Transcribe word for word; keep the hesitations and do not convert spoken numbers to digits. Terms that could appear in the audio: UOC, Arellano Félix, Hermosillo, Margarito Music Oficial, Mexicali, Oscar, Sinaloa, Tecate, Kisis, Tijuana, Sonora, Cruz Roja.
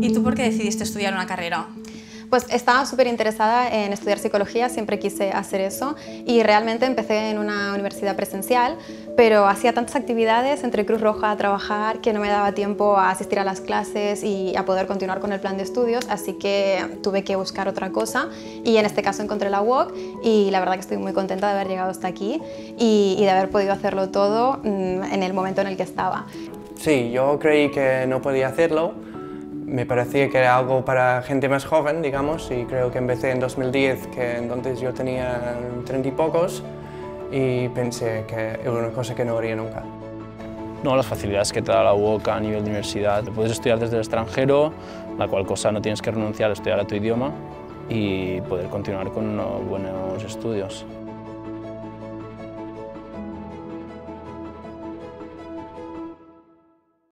¿Y tú por qué decidiste estudiar una carrera? Pues estaba súper interesada en estudiar psicología, siempre quise hacer eso y realmente empecé en una universidad presencial, pero hacía tantas actividades entre Cruz Roja a trabajar que no me daba tiempo a asistir a las clases y a poder continuar con el plan de estudios, así que tuve que buscar otra cosa y en este caso encontré la U O C y la verdad que estoy muy contenta de haber llegado hasta aquí y, y de haber podido hacerlo todo mmm, en el momento en el que estaba. Sí, yo creí que no podía hacerlo. Me parecía que era algo para gente más joven, digamos, y creo que empecé en dos mil diez, que entonces yo tenía treinta y pocos, y pensé que era una cosa que no haría nunca. No, las facilidades que te da la U O C a nivel de universidad. Puedes estudiar desde el extranjero, la cual cosa no tienes que renunciar a estudiar a tu idioma y poder continuar con unos buenos estudios.